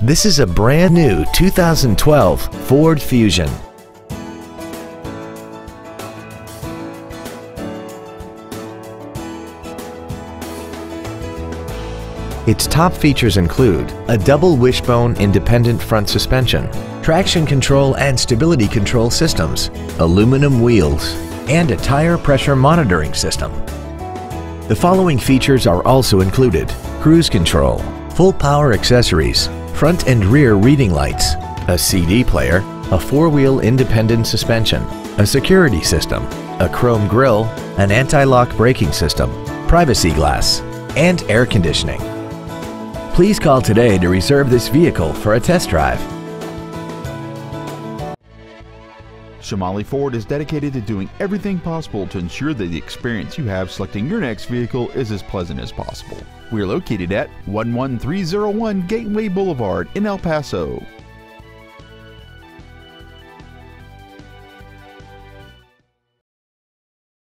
This is a brand new 2012 Ford Fusion. Its top features include a double wishbone independent front suspension, traction control and stability control systems, aluminum wheels, and a tire pressure monitoring system. The following features are also included: cruise control, full power accessories, front and rear reading lights, a CD player, a four-wheel independent suspension, a security system, a chrome grille, an anti-lock braking system, privacy glass, and air conditioning. Please call today to reserve this vehicle for a test drive. Shamaley Ford is dedicated to doing everything possible to ensure that the experience you have selecting your next vehicle is as pleasant as possible. We are located at 11301 Gateway Boulevard in El Paso.